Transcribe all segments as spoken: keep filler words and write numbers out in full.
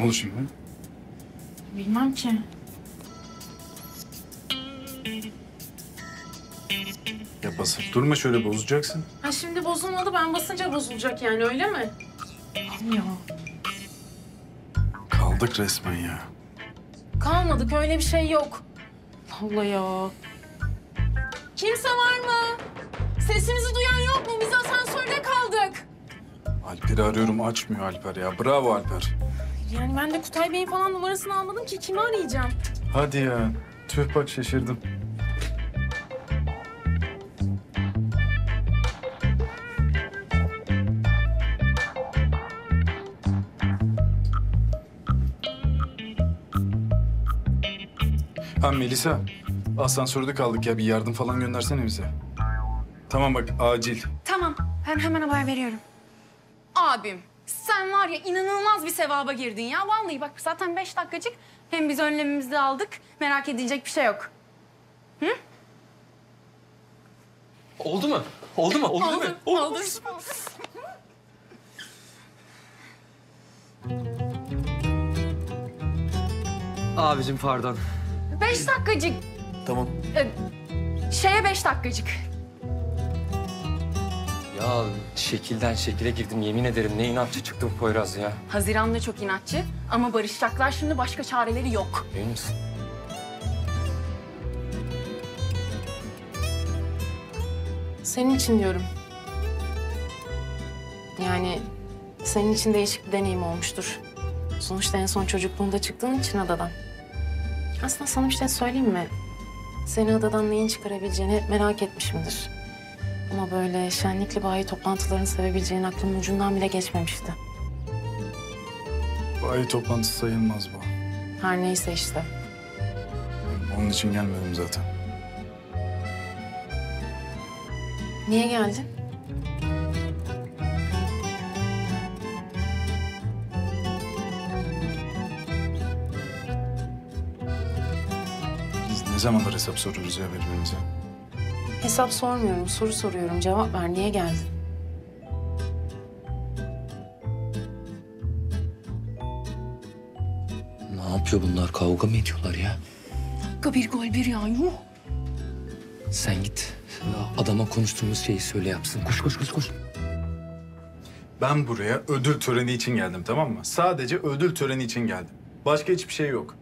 Ne oldu şimdi? Bilmem ki. Ya basıp durma, şöyle bozacaksın. Ha şimdi bozulmadı, ben basınca bozulacak yani, öyle mi? Kalmıyor. Kaldık resmen ya. Kalmadık, öyle bir şey yok. Allah ya. Kimse var mı? Sesimizi duyan yok mu? Biz asansörde kaldık. Alper'i arıyorum, açmıyor Alper ya. Bravo Alper. Yani ben de Kutay Bey'in falan numarasını almadım ki, kimi arayacağım? Hadi ya. Tüh bak, şaşırdım. Ha Melisa, asansörde kaldık ya. Bir yardım falan göndersene bize. Tamam bak, acil. Tamam, ben hemen haber veriyorum. Abim, sen var ya inanılmaz bir sevaba girdin ya. Vallahi bak, zaten beş dakikacık. Hem biz önlemimizi aldık. Merak edilecek bir şey yok. Hı? Oldu mu? Oldu mu? Oldu, oldu değil mi? Oldu. Oldu. Abicim pardon. Beş dakikacık. Tamam. Ee, şeye beş dakikacık. Ya şekilden şekile girdim, yemin ederim ne inatçı çıktım Poyraz ya. Haziran da çok inatçı ama barışacaklar şimdi, başka çareleri yok. Emin misin? Senin için diyorum. Yani senin için değişik bir deneyim olmuştur. Sonuçta en son çocukluğunda çıktığın için adadan. Aslında sana bir şey söyleyeyim mi? Seni adadan neyin çıkarabileceğini hep merak etmişimdir. Ama böyle şenlikli bayi toplantılarını sevebileceğin aklımın ucundan bile geçmemişti. Bayi toplantısı sayılmaz bu. Her neyse işte. Onun için gelmedim zaten. Niye geldin? Biz ne zamandır hesap soruyoruz ya birbirimize? Hesap sormuyorum, soru soruyorum. Cevap ver, niye geldin? Ne yapıyor bunlar? Kavga mı ediyorlar ya? Dakika bir gol bir ya, yuh. Sen git, adama konuştuğumuz şeyi söyle yapsın. Koş, koş, koş, koş. Ben buraya ödül töreni için geldim, tamam mı? Sadece ödül töreni için geldim. Başka hiçbir şey yok.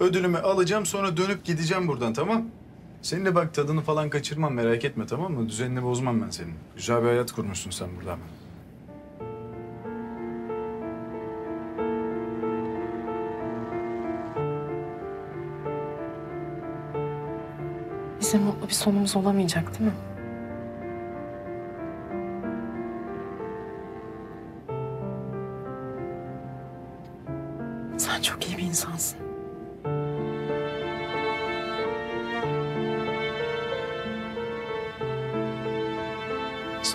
Ödülümü alacağım, sonra dönüp gideceğim buradan, tamam mı? Seninle bak, tadını falan kaçırmam, merak etme, tamam mı? Düzenini bozmam ben senin. Güzel bir hayat kurmuşsun sen burada hemen. Bizim mutlu bir sonumuz olamayacak, değil mi? Sen çok iyi bir insansın.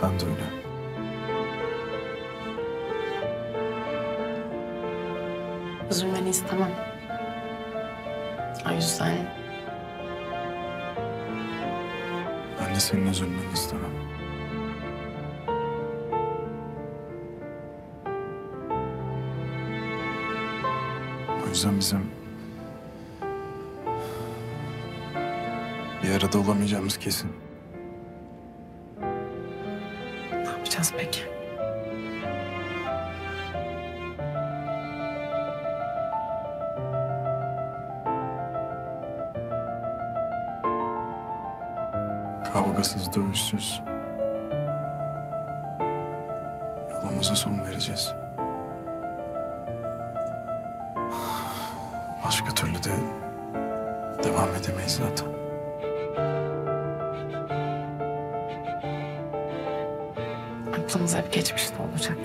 Sen de öyle. Üzülmeni istemem. O yüzden... Ben de senin üzülmeni istemem. O yüzden bizim... bir arada olamayacağımız kesin. Peki. Kavgasız, dövüşsüz yolumuza son vereceğiz. Başka türlü de devam edemeyiz zaten. Aklımız hep geçmişte olacak.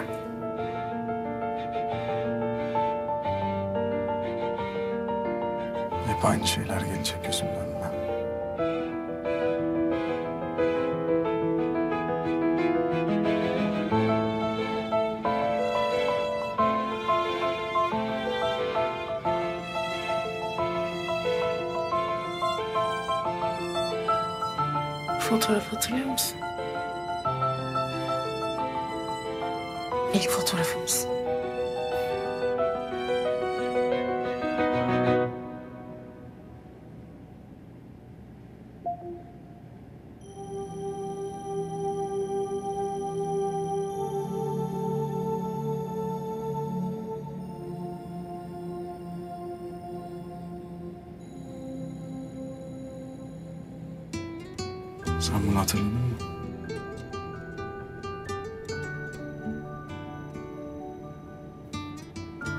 Hep aynı şeyler gelecek gözümün önüne. Fotoğraf hatırlıyor musun? İlk fotoğrafımız. Sen bunu hatırladın mı?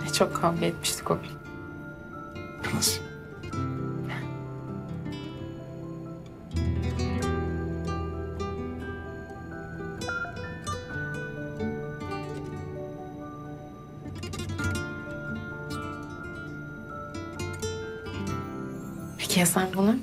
Ne çok kavga etmiştik o gün. Nasıl? Peki ya sen bunu?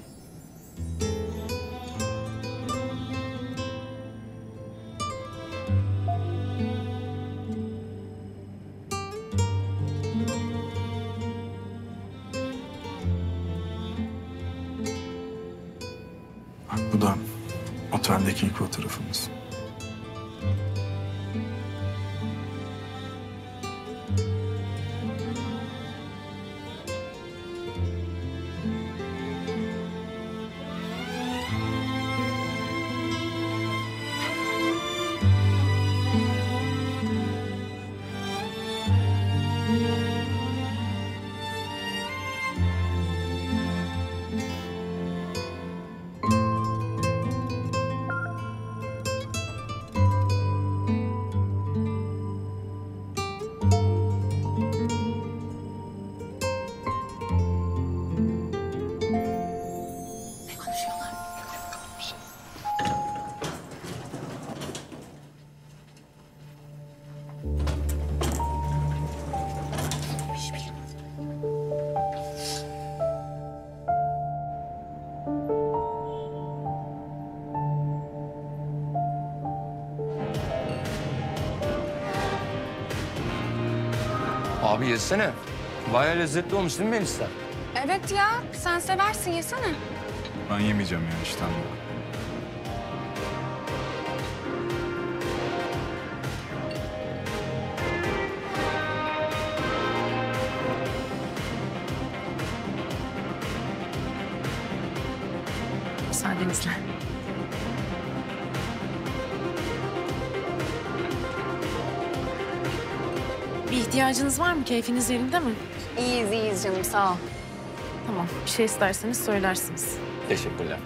Bu da oteldeki ilk fotoğrafımız. Abi yesene. Bayağı lezzetli olmuş değil mi Melisa? Evet ya. Sen seversin, yesene. Ben yemeyeceğim yani, iştahım yok. Müsaadenizle. Bir ihtiyacınız var mı? Keyfiniz yerinde mi? İyiyiz, iyiyiz canım. Sağ ol. Tamam. Bir şey isterseniz söylersiniz. Teşekkürler.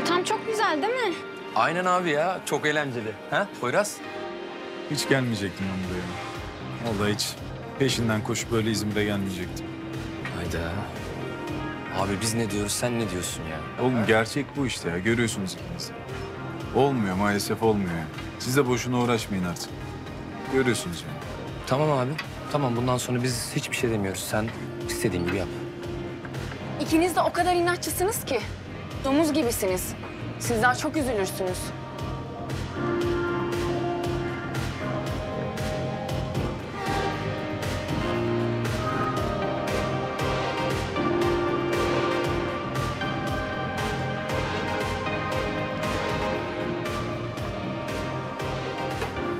Ortam çok güzel değil mi? Aynen abi ya. Çok eğlenceli. Ha Poyraz? Hiç gelmeyecektim ben buraya. Vallahi hiç peşinden koşup böyle İzmir'e gelmeyecektim. Hayda. Abi biz ne diyoruz, sen ne diyorsun ya? Oğlum ha? Gerçek bu işte ya. Görüyorsunuz ikiniz. Olmuyor, maalesef olmuyor. Siz de boşuna uğraşmayın artık. Görüyorsunuz yani. Tamam abi. Tamam, bundan sonra biz hiçbir şey demiyoruz. Sen istediğin gibi yap. İkiniz de o kadar inatçısınız ki. Domuz gibisiniz. Sizler çok üzülürsünüz.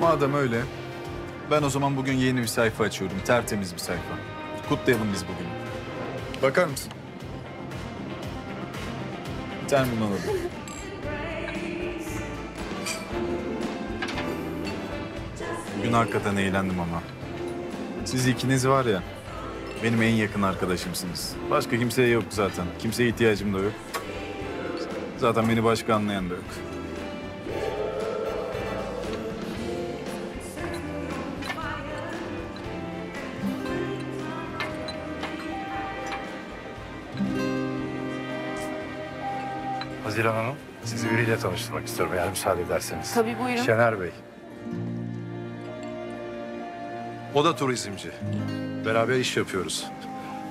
Madem öyle, ben o zaman bugün yeni bir sayfa açıyorum. Tertemiz bir sayfa. Kutlayalım biz bugün. Bakar mısın? Sen bunu alalım. Bugün hakikaten eğlendim ama. Siz ikiniz var ya, benim en yakın arkadaşımsınız. Başka kimseye yok zaten. Kimseye ihtiyacım da yok. Zaten beni başka anlayan da yok. Haziran Hanım, sizi biriyle tanıştırmak istiyorum eğer müsaade ederseniz. Tabii, buyurun. Şener Bey. O da turizmci. Beraber iş yapıyoruz.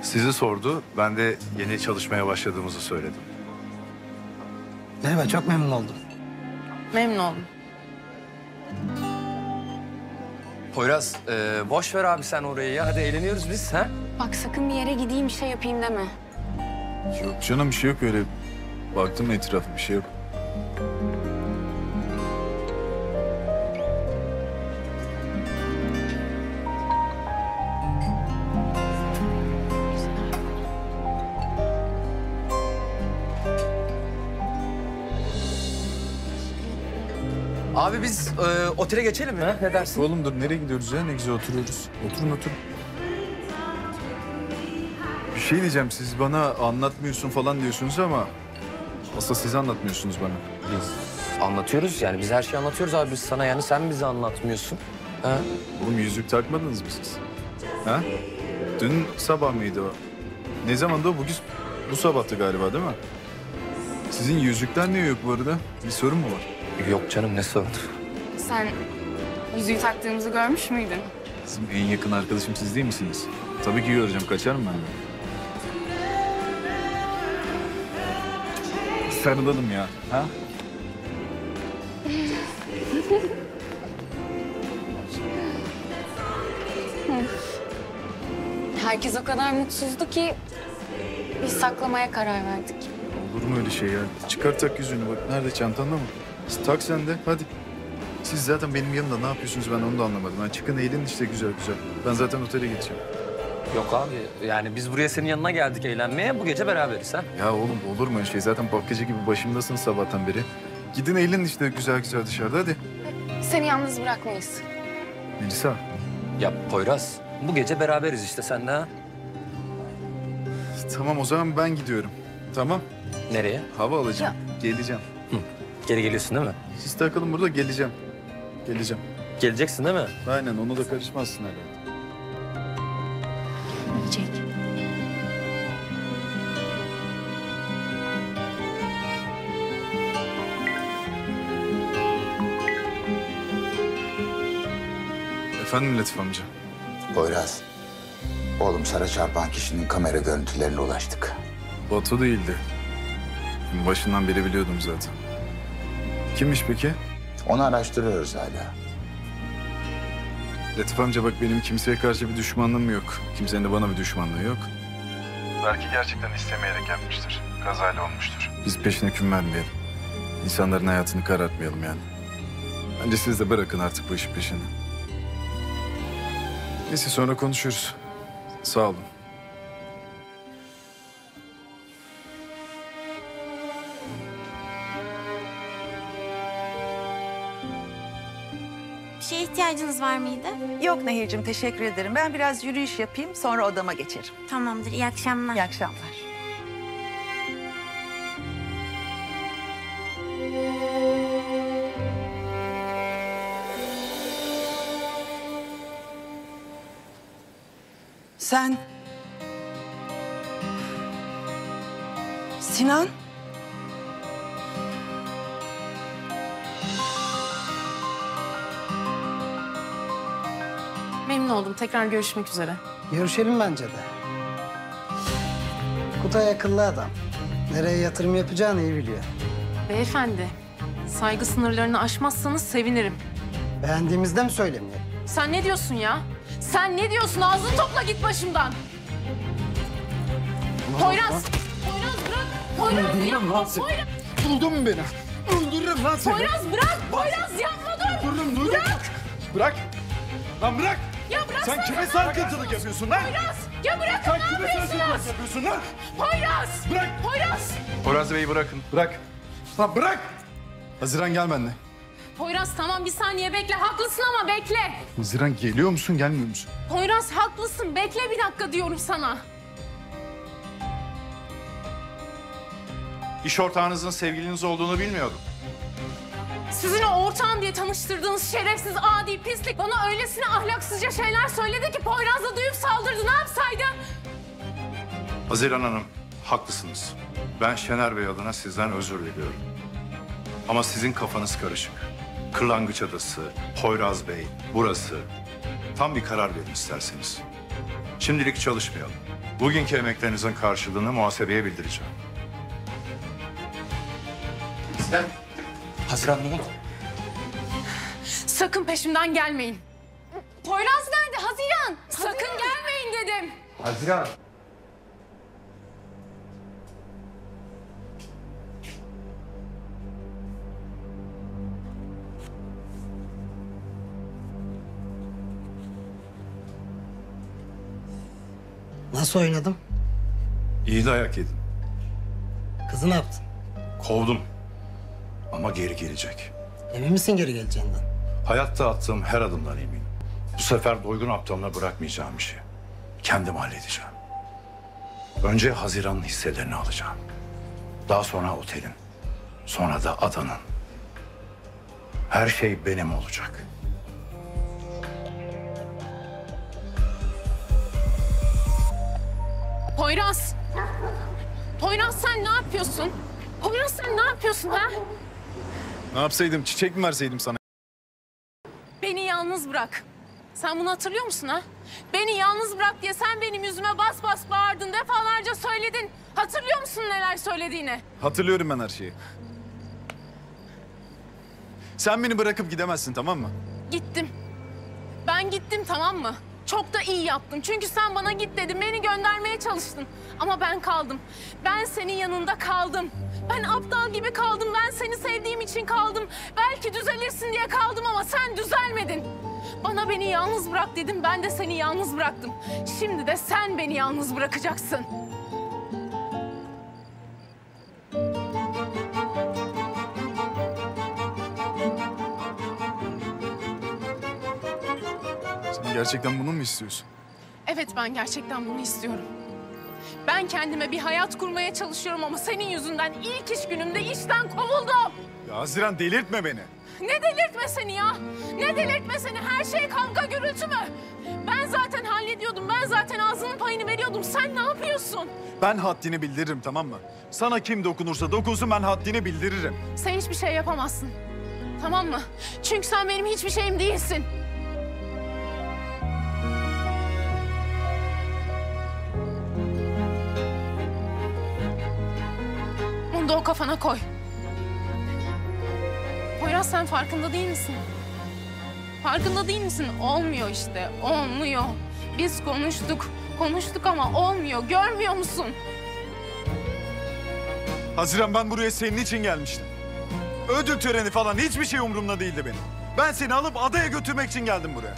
Sizi sordu, ben de yeni çalışmaya başladığımızı söyledim. Merhaba, çok memnun oldum. Memnun oldum. Poyraz, e, boş ver abi sen orayı ya. Hadi eğleniyoruz biz, ha? Bak sakın bir yere gideyim, bir şey yapayım deme. Yok canım, bir şey yok öyle. Baktım etrafı, bir şey yok. Abi biz e, otele geçelim mi? Ha, ne dersin? Oğlum dur, nereye gidiyoruz ya? Ne güzel oturuyoruz. Oturun oturun. Bir şey diyeceğim, siz bana anlatmıyorsun falan diyorsunuz ama... ...asla siz anlatmıyorsunuz bana. Biz anlatıyoruz yani, biz her şeyi anlatıyoruz abi biz sana yani. Sen bize anlatmıyorsun. Ha? Oğlum yüzük takmadınız mı siz? Ha? Dün sabah mıydı o? Ne zamandı o? Bugün bu sabahtı galiba değil mi? Sizin yüzükler niye yok bu arada? Bir sorun mu var? Yok canım, ne sorun? Sen yüzüğü taktığımızı görmüş müydün? Sizin en yakın arkadaşım siz değil misiniz? Tabii ki göreceğim, kaçarım ben de. Sarılalım ya, ha? Herkes o kadar mutsuzdu ki biz saklamaya karar verdik. Olur mu öyle şey ya? Çıkar tak yüzüğünü, bak nerede, çantanda mı? Tak sen de, hadi. Siz zaten benim yanımda ne yapıyorsunuz, ben onu da anlamadım. Yani çıkın eğlenin işte güzel güzel. Ben zaten otele gideceğim. Yok abi, yani biz buraya senin yanına geldik eğlenmeye, bu gece beraberiz ha. Ya oğlum olur mu öyle şey? Zaten bakıcı gibi başımdasın sabahtan beri. Gidin eğlenin işte güzel güzel dışarıda, hadi. Seni yalnız bırakmayız. Melisa. Ya Poyraz, bu gece beraberiz işte sen de ha. Tamam o zaman ben gidiyorum, tamam. Nereye? Hava alacağım, ya. Geleceğim. Hı. Geri geliyorsun değil mi? Siz takalım burada, geleceğim. Geleceğim. Geleceksin değil mi? Aynen, onu da karışmazsın herhalde. Efendim Latif amca? Poyraz, oğlum sana çarpan kişinin kamera görüntülerine ulaştık. Batu değildi. Başından beri biliyordum zaten. Kimmiş peki? Onu araştırıyoruz hala. Latif amca bak, benim kimseye karşı bir düşmanlığım yok. Kimsenin de bana bir düşmanlığı yok. Belki gerçekten istemeyerek yapmıştır. Kazayla olmuştur. Biz peşine hüküm vermeyelim. İnsanların hayatını karartmayalım yani. Bence siz de bırakın artık bu işin peşini. Neyse sonra konuşuruz. Sağ olun. Bir şeye ihtiyacınız var mıydı? Yok Nehir'cim, teşekkür ederim. Ben biraz yürüyüş yapayım, sonra odama geçerim. Tamamdır, iyi akşamlar. İyi akşamlar. Sen... Sinan? Memnun oldum. Tekrar görüşmek üzere. Görüşelim bence de. Kutay akıllı adam. Nereye yatırım yapacağını iyi biliyor. Beyefendi, saygı sınırlarını aşmazsanız sevinirim. Beğendiğimizde mi söylemiyorum? Sen ne diyorsun ya? Sen ne diyorsun? Ağzını topla, git başımdan. Poyraz! Poyraz bırak! Poyraz yapma! Poyraz! Buldun mu beni? Öldürürüm lan seni! Poyraz bırak! Poyraz yapma dur! Öldürürüm, dur! Bırak! Bırak! Lan bırak! Ya bırak! Sen kime sarkıntılık yapıyorsun lan? Poyraz! Ya bırak! Sen kime sarkıntılık yapıyorsun lan? Poyraz! Bırak! Poyraz! Poyraz Bey'i bırakın, bırak! Lan bırak! Haziran gel benimle. Poyraz tamam, bir saniye bekle. Haklısın ama bekle. Haziran geliyor musun, gelmiyor musun? Poyraz haklısın. Bekle bir dakika diyorum sana. İş ortağınızın sevgiliniz olduğunu bilmiyordum. Sizin o ortağım diye tanıştırdığınız şerefsiz adi pislik bana öylesine ahlaksızca şeyler söyledi ki Poyraz da duyup saldırdı. Ne yapsaydım? Haziran Hanım, haklısınız. Ben Şener Bey adına sizden özür diliyorum. Ama sizin kafanız karışık. Kırlangıç Adası, Poyraz Bey, burası. Tam bir karar verin isterseniz. Şimdilik çalışmayalım. Bugünkü emeklerinizin karşılığını muhasebeye bildireceğim. Sen, Haziran ne oldu? Sakın peşimden gelmeyin. Poyraz nerede Haziran? Sakın Haziran. Gelmeyin dedim. Haziran. Nasıl oynadım? İyi dayak yedim. Kızı ne yaptın? Kovdum. Ama geri gelecek. Emin misin geri geleceğinden? Hayatta attığım her adımdan eminim. Bu sefer doygun aptalına bırakmayacağım işi. Kendim halledeceğim. Önce Haziran'ın hisselerini alacağım. Daha sonra otelin. Sonra da adanın. Her şey benim olacak. Poyraz! Poyraz sen ne yapıyorsun? Poyraz sen ne yapıyorsun ha? Ne yapsaydım? Çiçek mi verseydim sana? Beni yalnız bırak. Sen bunu hatırlıyor musun ha? Beni yalnız bırak diye sen benim yüzüme bas bas bağırdın, defalarca söyledin. Hatırlıyor musun neler söylediğini? Hatırlıyorum ben her şeyi. Sen beni bırakıp gidemezsin, tamam mı? Gittim. Ben gittim, tamam mı? Çok da iyi yaptım. Çünkü sen bana git dedin, beni göndermeye çalıştın. Ama ben kaldım. Ben senin yanında kaldım. Ben aptal gibi kaldım. Ben seni sevdiğim için kaldım. Belki düzelirsin diye kaldım ama sen düzelmedin. Bana beni yalnız bırak dedim, ben de seni yalnız bıraktım. Şimdi de sen beni yalnız bırakacaksın. Sen gerçekten bunu mu istiyorsun? Evet, ben gerçekten bunu istiyorum. Ben kendime bir hayat kurmaya çalışıyorum ama senin yüzünden ilk iş günümde işten kovuldum. Ya Haziran, delirtme beni. Ne delirtme seni ya? Ne delirtme seni? Her şey kavga gürültü mü? Ben zaten hallediyordum. Ben zaten ağzının payını veriyordum. Sen ne yapıyorsun? Ben haddini bildiririm, tamam mı? Sana kim dokunursa dokunsun, ben haddini bildiririm. Sen hiçbir şey yapamazsın. Tamam mı? Çünkü sen benim hiçbir şeyim değilsin. Bunu da o kafana koy. Poyraz, sen farkında değil misin? Farkında değil misin? Olmuyor işte, olmuyor. Biz konuştuk, konuştuk ama olmuyor. Görmüyor musun? Haziran, ben buraya senin için gelmiştim. Ödül töreni falan hiçbir şey umurumda değildi benim. Ben seni alıp adaya götürmek için geldim buraya.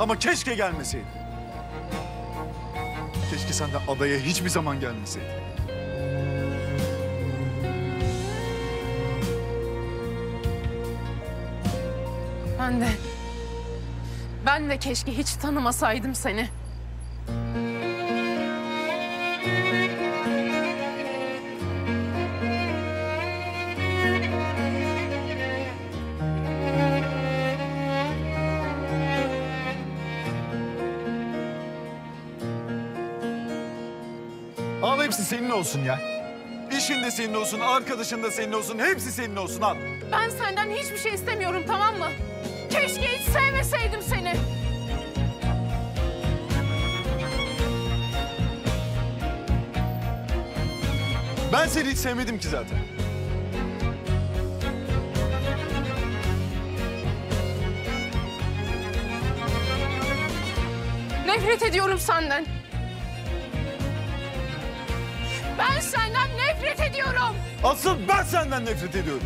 Ama keşke gelmeseydin. Keşke sen de adaya hiçbir zaman gelmeseydin. Ben de, ben de keşke hiç tanımasaydım seni. Al, hepsi senin olsun ya. İşin de senin olsun, arkadaşın da senin olsun, hepsi senin olsun, al. Ben senden hiçbir şey istemiyorum, tamam mı? Keşke hiç sevmeseydim seni. Ben seni hiç sevmedim ki zaten. Nefret ediyorum senden. Ben senden nefret ediyorum. Asıl ben senden nefret ediyorum.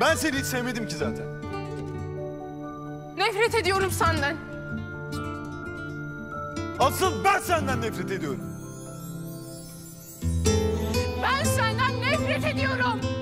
Ben seni hiç sevmedim ki zaten. Nefret ediyorum senden. Asıl ben senden nefret ediyorum. Ben senden nefret ediyorum.